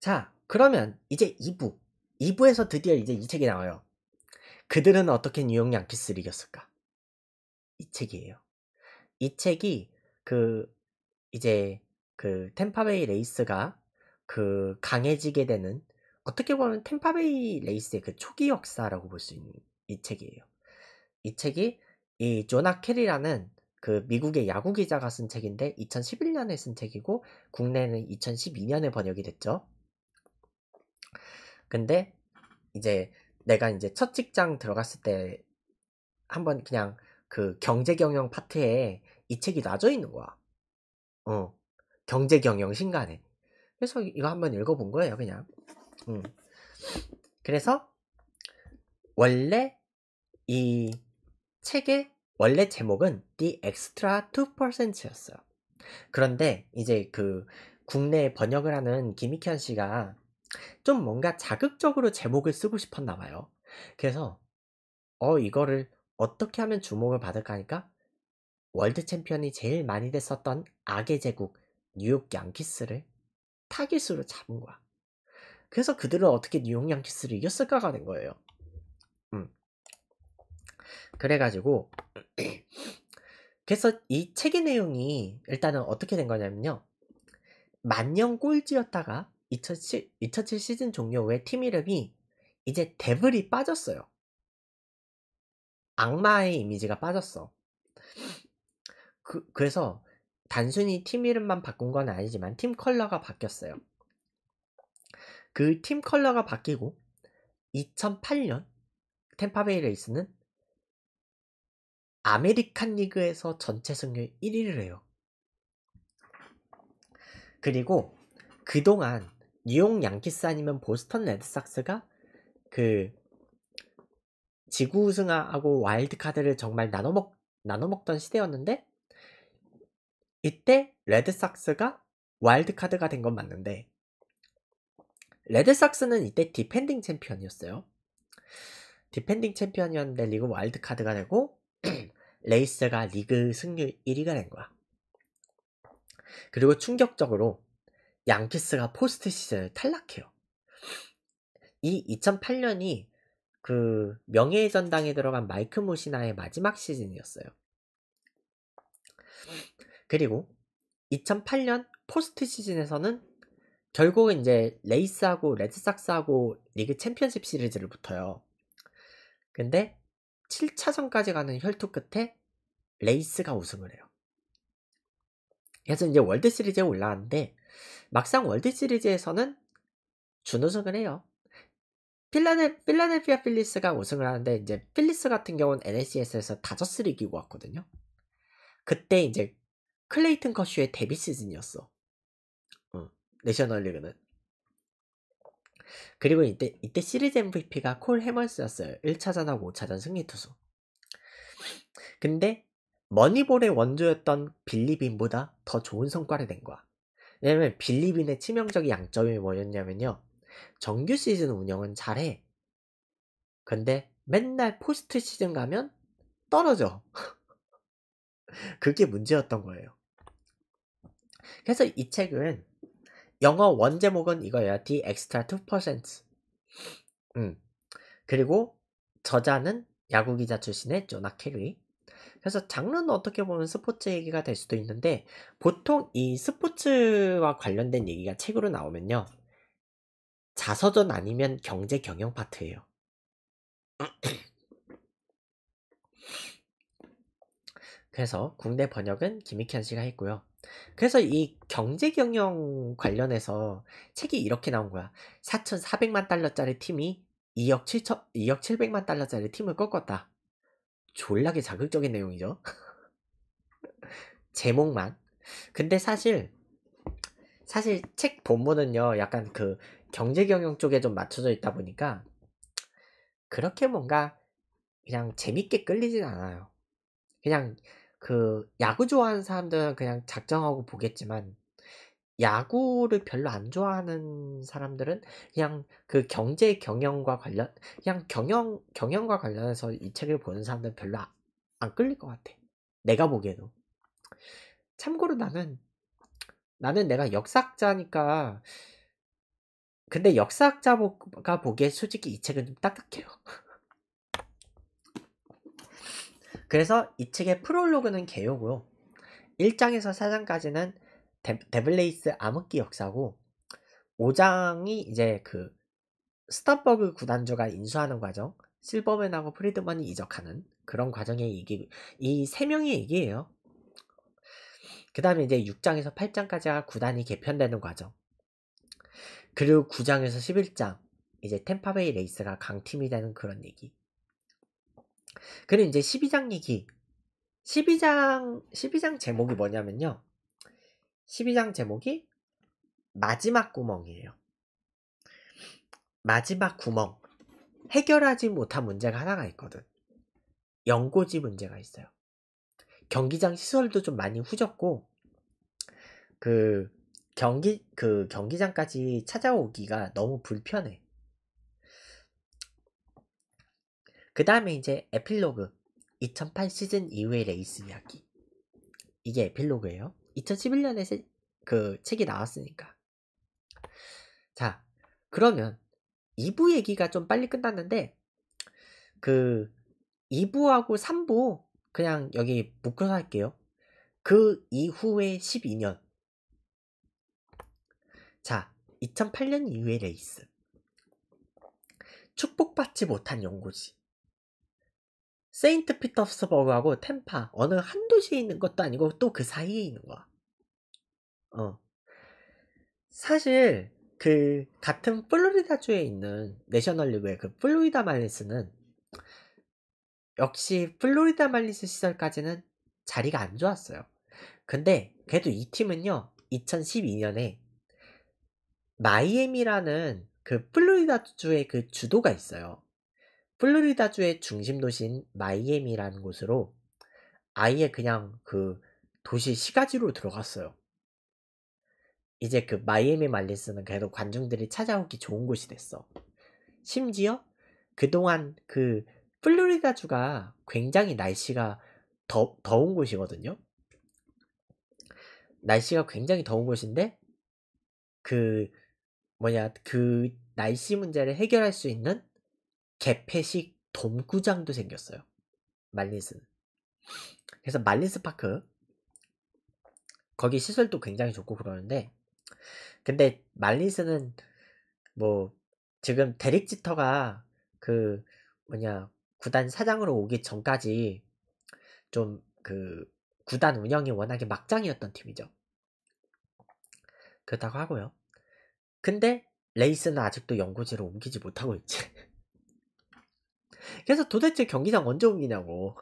자, 그러면 이제 2부에서 드디어 이제 이 책이 나와요. 그들은 어떻게 뉴욕 양키스를 이겼을까? 이 책이에요. 이 책이 이제 템파베이 레이스가 강해지게 되는, 어떻게 보면 템파베이 레이스의 초기 역사라고 볼 수 있는 이 책이에요. 이 책이 이 조나 캐리라는 미국의 야구 기자가 쓴 책인데 2011년에 쓴 책이고 국내는 2012년에 번역이 됐죠. 근데 이제 내가 이제 첫 직장 들어갔을 때 한번 그냥 경제경영 파트에 이 책이 놔져 있는 거야. 경제경영 신간에. 그래서 이거 한번 읽어본 거예요, 그냥. 그래서 원래 이 책의 원래 제목은 The Extra 2%였어요. 그런데 이제 국내 번역을 하는 김익현 씨가 좀 뭔가 자극적으로 제목을 쓰고 싶었나 봐요. 그래서 이거를 어떻게 하면 주목을 받을까 하니까 월드 챔피언이 제일 많이 됐었던 악의 제국 뉴욕 양키스를 타깃으로 잡은 거야. 그래서 그들은 어떻게 뉴욕 양키스를 이겼을까가 된 거예요. 그래가지고 그래서 이 책의 내용이 일단은 어떻게 된 거냐면요, 10,000명 꼴찌였다가 2007 시즌 종료 후에 팀 이름이 이제 데블이 빠졌어요. 악마의 이미지가 빠졌어. 그래서 단순히 팀 이름만 바꾼 건 아니지만 팀 컬러가 바뀌었어요. 그 팀 컬러가 바뀌고 2008년 템파베이 레이스는 아메리칸 리그에서 전체 승률 1위를 해요. 그리고 그동안 뉴욕 양키스 아니면 보스턴 레드삭스가 지구 우승하고 와일드카드를 정말 나눠먹던 시대였는데, 이때 레드삭스가 와일드카드가 된 건 맞는데, 레드삭스는 이때 디펜딩 챔피언이었어요. 디펜딩 챔피언이었는데 리그 와일드카드가 되고 레이스가 리그 승률 1위가 된 거야. 그리고 충격적으로 양키스가 포스트 시즌을 탈락해요. 이 2008년이 명예의 전당에 들어간 마이크 무시나의 마지막 시즌이었어요. 그리고 2008년 포스트 시즌에서는 결국은 이제 레이스하고 레드삭스하고 리그 챔피언십 시리즈를 붙어요. 근데 7차전까지 가는 혈투 끝에 레이스가 우승을 해요. 그래서 이제 월드 시리즈에 올라왔는데 막상 월드 시리즈에서는 준우승을 해요. 필라델피아 필리스가 우승을 하는데, 이제 필리스 같은 경우는 NLCS에서 다저스를 이기고 왔거든요. 그때 이제 클레이튼 커쇼의 데뷔 시즌이었어. 내셔널리그는. 그리고 이때 시리즈 MVP가 콜 해멀스였어요. 1차전하고 5차전 승리투수. 근데 머니볼의 원조였던 빌리빈보다 더 좋은 성과를 낸 거야. 왜냐면 빌리빈의 치명적인 양점이 뭐였냐면요, 정규 시즌 운영은 잘해. 근데 맨날 포스트 시즌 가면 떨어져. 그게 문제였던 거예요. 그래서 이 책은 영어 원제목은 이거예요. The Extra 2%. 그리고 저자는 야구기자 출신의 조나 캐리. 그래서 장르는 어떻게 보면 스포츠 얘기가 될 수도 있는데, 보통 이 스포츠와 관련된 얘기가 책으로 나오면요, 자서전 아니면 경제 경영 파트예요. 그래서 국내 번역은 김익현 씨가 했고요. 그래서 이 경제 경영 관련해서 책이 이렇게 나온 거야. 4,400만 달러짜리 팀이 2억 700만 달러짜리 팀을 꺾었다. 졸라게 자극적인 내용이죠. 제목만. 근데 사실 책 본문은요, 약간 경제경영 쪽에 좀 맞춰져 있다 보니까 그렇게 뭔가 그냥 재밌게 끌리진 않아요. 그냥 야구 좋아하는 사람들은 그냥 작정하고 보겠지만, 야구를 별로 안 좋아하는 사람들은 그냥 경제경영과 관련, 그냥 경영과 관련해서 이 책을 보는 사람들은 별로 안 끌릴 것 같아, 내가 보기에도. 참고로 나는 내가 역사학자니까 근데 역사학자가 보기엔 솔직히 이 책은 좀 딱딱해요. 그래서 이 책의 프롤로그는 개요고요. 1장에서 4장까지는 데블레이스 암흑기 역사고, 5장이 이제 그 스탑버그 구단주가 인수하는 과정, 실버맨하고 프리드먼이 이적하는 그런 과정의 얘기, 이 3명의 얘기예요. 그 다음에 이제 6장에서 8장까지가 구단이 개편되는 과정, 그리고 9장에서 11장 이제 템파베이 레이스가 강팀이 되는 그런 얘기. 그리고 이제 12장 얘기. 12장 제목이 뭐냐면요, 12장 제목이 마지막 구멍이에요. 마지막 구멍. 해결하지 못한 문제가 하나가 있거든. 연고지 문제가 있어요. 경기장 시설도 좀 많이 후졌고, 경기장까지 찾아오기가 너무 불편해. 그 다음에 이제 에필로그. 2008 시즌 이후의 레이스 이야기. 이게 에필로그예요. 2011년에 그 책이 나왔으니까. 자, 그러면 2부 얘기가 좀 빨리 끝났는데, 그 2부하고 3부 그냥 여기 묶어서 할게요. 그 이후에 12년. 자, 2008년 이후의 레이스. 축복받지 못한 연고지. 세인트 피터스버그하고 템파, 어느 한 도시에 있는 것도 아니고 또 그 사이에 있는 거야. 사실 그 같은 플로리다주에 있는 내셔널리그의 그 플로리다 말린스는 역시 플로리다 말린스 시절까지는 자리가 안 좋았어요. 근데 그래도 이 팀은요, 2012년에 마이애미라는 그 플로리다주의 그 주도가 있어요. 플로리다주의 중심 도시인 마이애미라는 곳으로 아예 그냥 그 도시 시가지로 들어갔어요. 이제 그 마이애미 말린스는 그래도 관중들이 찾아오기 좋은 곳이 됐어. 심지어 그동안 그 플로리다주가 굉장히 날씨가 더운 곳이거든요. 날씨가 굉장히 더운 곳인데, 그 날씨 문제를 해결할 수 있는 개폐식 돔구장도 생겼어요, 말린스는. 그래서 말린스 파크, 거기 시설도 굉장히 좋고 그러는데, 근데 말린스는 뭐 지금 데릭 지터가 그 구단 사장으로 오기 전까지 좀 그 구단 운영이 워낙에 막장이었던 팀이죠. 그렇다고 하고요. 근데 레이스는 아직도 연고지로 옮기지 못하고 있지. 그래서 도대체 경기장 언제 옮기냐고,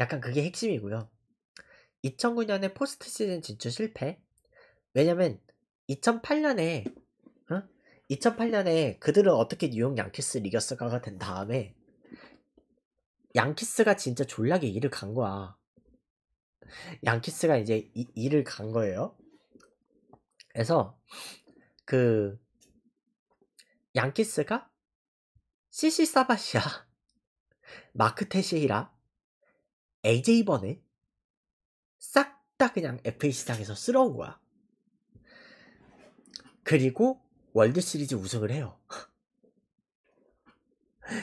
약간 그게 핵심이고요. 2009년에 포스트 시즌 진출 실패. 왜냐면 2008년에 그들은 어떻게 뉴욕 양키스를 이겼을까가 된 다음에 양키스가 진짜 졸라게 일을 간 거야. 양키스가 이제 일을 간 거예요. 그래서 그 양키스가 CC 사바시아, 마크 테시에이라, A.J. 버넷 싹 다 그냥 FA 시장에서 쓸어온 거야. 그리고 월드시리즈 우승을 해요.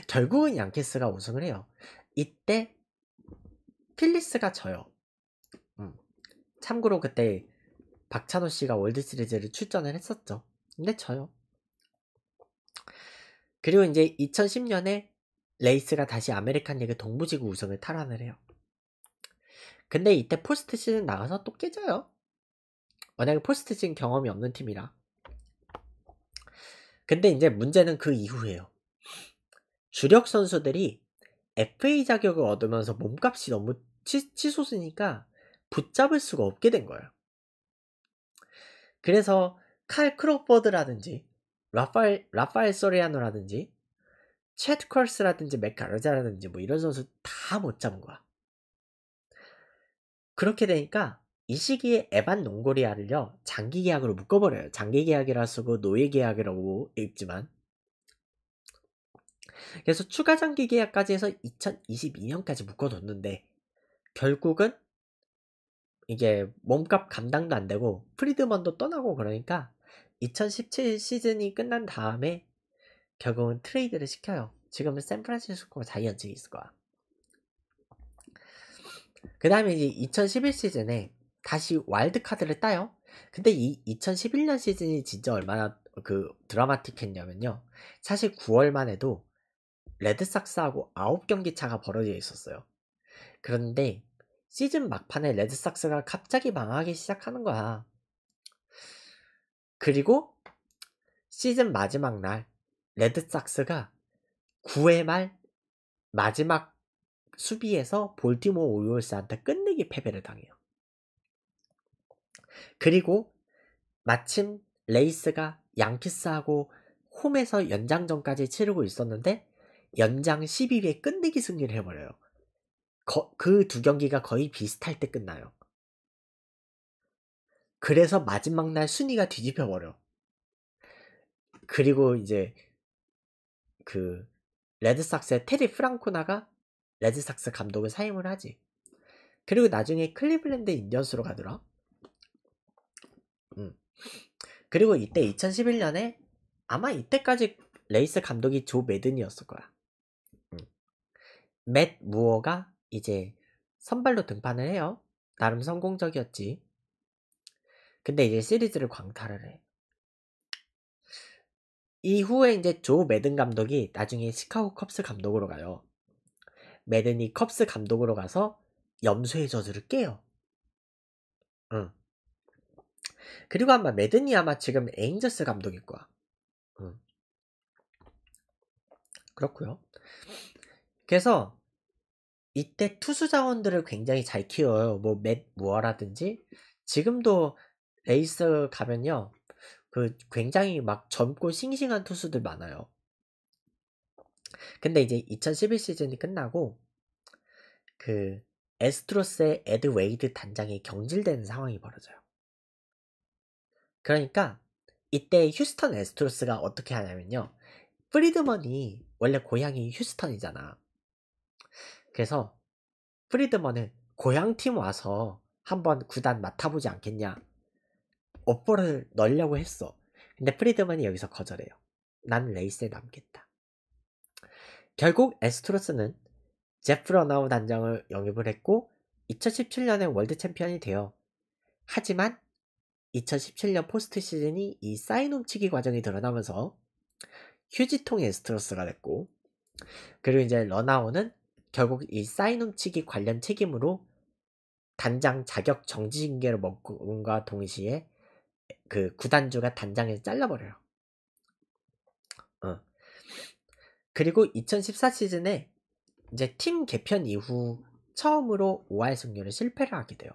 결국은 양키스가 우승을 해요. 이때 필리스가 져요. 참고로 그때 박찬호씨가 월드시리즈를 출전을 했었죠. 근데 져요. 그리고 이제 2010년에 레이스가 다시 아메리칸 리그 동부지구 우승을 탈환을 해요. 근데 이때 포스트 시즌 나가서 또 깨져요. 만약에 포스트 시즌 경험이 없는 팀이라. 근데 이제 문제는 그 이후에요. 주력 선수들이 FA 자격을 얻으면서 몸값이 너무 치솟으니까 붙잡을 수가 없게 된 거예요. 그래서 칼 크로포드라든지 라파엘 소리아노라든지 챗 컬스라든지 맥가르자라든지 뭐 이런 선수 다 못 잡은 거야. 그렇게 되니까 이 시기에 에반 농고리아를요, 장기 계약으로 묶어버려요. 장기 계약이라 쓰고 노예 계약이라고 읽지만. 그래서 추가 장기 계약까지 해서 2022년까지 묶어뒀는데, 결국은 이게 몸값 감당도 안 되고 프리드먼도 떠나고 그러니까 2017 시즌이 끝난 다음에 결국은 트레이드를 시켜요. 지금은 샌프란시스코 자이언츠에 있을 거야. 그 다음에 이제 2011 시즌에 다시 와일드카드를 따요. 근데 이 2011년 시즌이 진짜 얼마나 그 드라마틱했냐면요, 사실 9월만 해도 레드삭스하고 9경기 차가 벌어져 있었어요. 그런데 시즌 막판에 레드삭스가 갑자기 망하기 시작하는 거야. 그리고 시즌 마지막 날 레드삭스가 9회 말 마지막 수비에서 볼티모어 오리올스한테 끝내기 패배를 당해요. 그리고 마침 레이스가 양키스하고 홈에서 연장전까지 치르고 있었는데 연장 12위에 끝내기 승리를 해버려요. 그 두 경기가 거의 비슷할 때 끝나요. 그래서 마지막 날 순위가 뒤집혀버려. 그리고 이제 그 레드삭스의 테리 프랑코나가 레드삭스 감독을 사임을 하지. 그리고 나중에 클리블랜드 인디언스로 가더라. 그리고 이때 2011년에 아마 이때까지 레이스 감독이 조 매든이었을 거야. 맷 무어가 이제 선발로 등판을 해요. 나름 성공적이었지. 근데 이제 시리즈를 광탈을 해. 이후에 이제 조 매든 감독이 나중에 시카고 컵스 감독으로 가요. 매든이 컵스 감독으로 가서 염소의 저주를 깨요. 그리고 아마 매든이 아마 지금 에인저스 감독일 거야. 그렇고요. 그래서 이때 투수 자원들을 굉장히 잘 키워요. 뭐 맷 무어라든지 지금도 레이스 가면요, 그 굉장히 막 젊고 싱싱한 투수들 많아요. 근데 이제 2011 시즌이 끝나고 그 에스트로스의 에드 웨이드 단장이 경질되는 상황이 벌어져요. 그러니까 이때 휴스턴 에스트로스가 어떻게 하냐면요, 프리드먼이 원래 고향이 휴스턴이잖아. 그래서 프리드먼은 고향팀 와서 한번 구단 맡아보지 않겠냐 오퍼를 넣으려고 했어. 근데 프리드먼이 여기서 거절해요. 난 레이스에 남겠다. 결국 에스트로스는 제프 러나우 단장을 영입을 했고 2017년에 월드 챔피언이 돼요. 하지만 2017년 포스트 시즌이 이 사인 훔치기 과정이 드러나면서 휴지통 에스트로스가 됐고, 그리고 이제 러나우는 결국 이 사인 훔치기 관련 책임으로 단장 자격 정지 징계를 먹음과 동시에 그 구단주가 단장을 잘라버려요. 그리고 2014 시즌에 이제 팀 개편 이후 처음으로 5할 승률을 실패를 하게 돼요.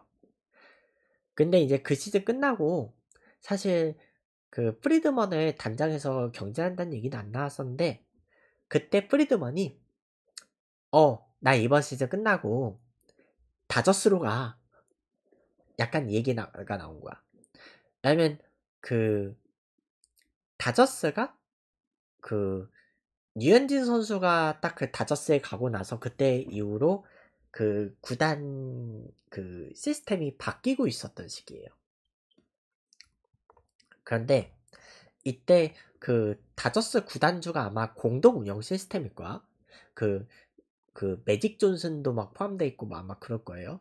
근데 이제 그 시즌 끝나고 사실 그 프리드먼을 단장에서 경질한다는 얘기는 안 나왔었는데, 그때 프리드먼이 나 이번 시즌 끝나고 다저스로 가, 약간 얘기가 나온 거야. 왜냐면 그 다저스가 그 류현진 선수가 딱 그 다저스에 가고 나서 그때 이후로 그 구단 그 시스템이 바뀌고 있었던 시기예요. 그런데 이때 그 다저스 구단주가 아마 공동 운영 시스템일 거야. 그 매직 존슨도 막 포함되어 있고 뭐 아마 그럴 거예요.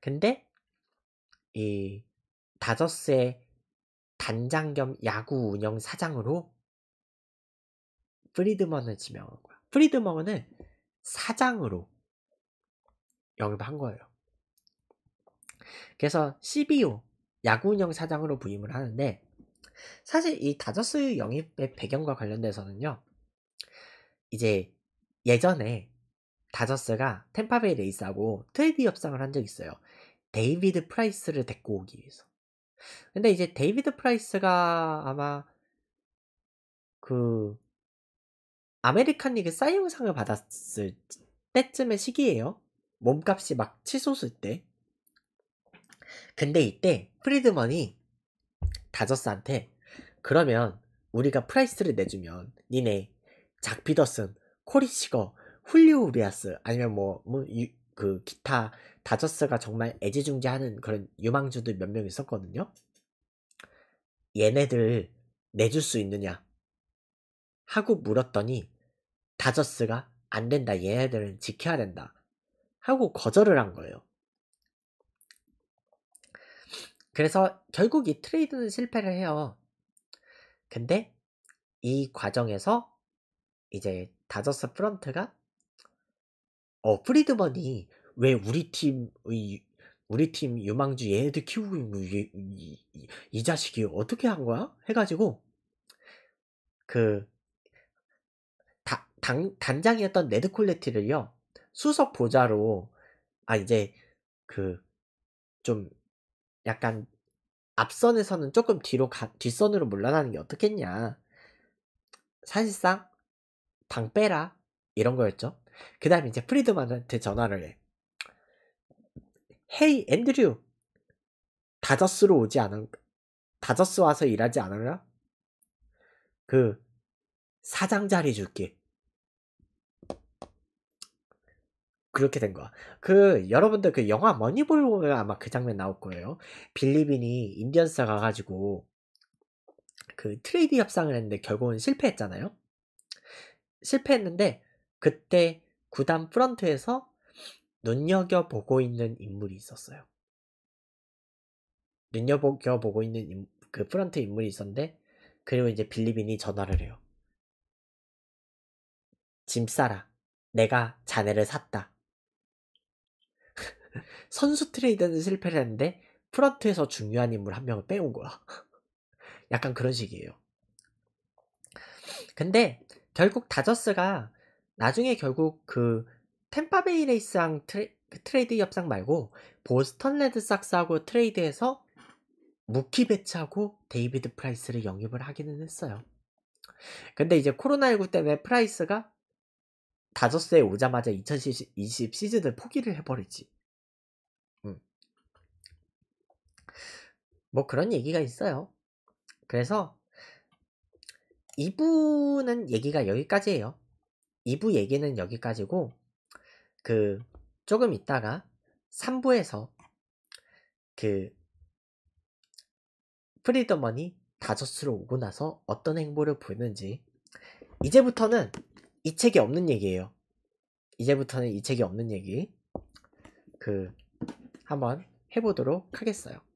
근데 이 다저스의 단장 겸 야구 운영 사장으로 프리드먼을 지명한 거야. 프리드먼을 사장으로 영입한 거예요. 그래서 CBO 야구운영 사장으로 부임을 하는데, 사실 이 다저스 영입의 배경과 관련돼서는요, 이제 예전에 다저스가 템파베이 레이스하고 트레이드 협상을 한 적이 있어요. 데이비드 프라이스를 데리고 오기 위해서. 근데 이제 데이비드 프라이스가 아마 그 아메리칸 리그 사이영상을 받았을 때쯤의 시기예요. 몸값이 막 치솟을 때. 근데 이때 프리드먼이 다저스한테, 그러면 우리가 프라이스를 내주면 니네 작 피더슨, 코리 시거, 훌리오 우리아스 아니면 그 기타 다저스가 정말 애지중지하는 그런 유망주들 몇 명 있었거든요. 얘네들 내줄 수 있느냐 하고 물었더니 다저스가 안 된다, 얘네들은 지켜야 된다 하고 거절을 한 거예요. 그래서 결국 이 트레이드는 실패를 해요. 근데 이 과정에서 이제 다저스 프런트가 프리드먼이 왜 우리 팀 유망주 얘네들 키우고 있는 이 자식이 어떻게 한 거야? 해가지고 단장이었던 네드 콜레티를요 수석 보좌로 이제 좀 약간 앞선에서는 조금 뒤로 뒷선으로 물러나는 게 어떻겠냐, 사실상 방 빼라 이런 거였죠. 그 다음에 이제 프리드먼한테 전화를 해. 헤이 앤드류, 다저스로 오지 않은, 다저스 와서 일하지 않으라? 사장 자리 줄게. 그렇게 된 거야. 여러분들 영화 머니볼 보면 아마 그 장면 나올 거예요. 빌리빈이 인디언스 가가지고 트레이드 협상을 했는데 결국은 실패했잖아요. 실패했는데 그때 구단 프런트에서 눈여겨보고 있는 인물이 있었어요. 눈여겨보고 있는 프런트 인물이 있었는데, 그리고 이제 빌리빈이 전화를 해요. 짐 싸라. 내가 자네를 샀다. 선수 트레이드는 실패를 했는데 프런트에서 중요한 인물 한 명을 빼온 거야. 약간 그런 식이에요. 근데 결국 다저스가 나중에 결국 템파베이 레이스랑 트레이드 협상 말고 보스턴 레드삭스하고 트레이드해서 무키 베츠하고 데이비드 프라이스를 영입을 하기는 했어요. 근데 이제 코로나19 때문에 프라이스가 다저스에 오자마자 2020 시즌을 포기를 해버리지. 뭐 그런 얘기가 있어요. 그래서 2부는 얘기가 여기까지예요. 2부 얘기는 여기까지고 조금 있다가 3부에서 프리드먼이 다저스로 오고 나서 어떤 행보를 보였는지, 이제부터는 이 책이 없는 얘기예요. 이제부터는 이 책이 없는 얘기 한번 해보도록 하겠어요.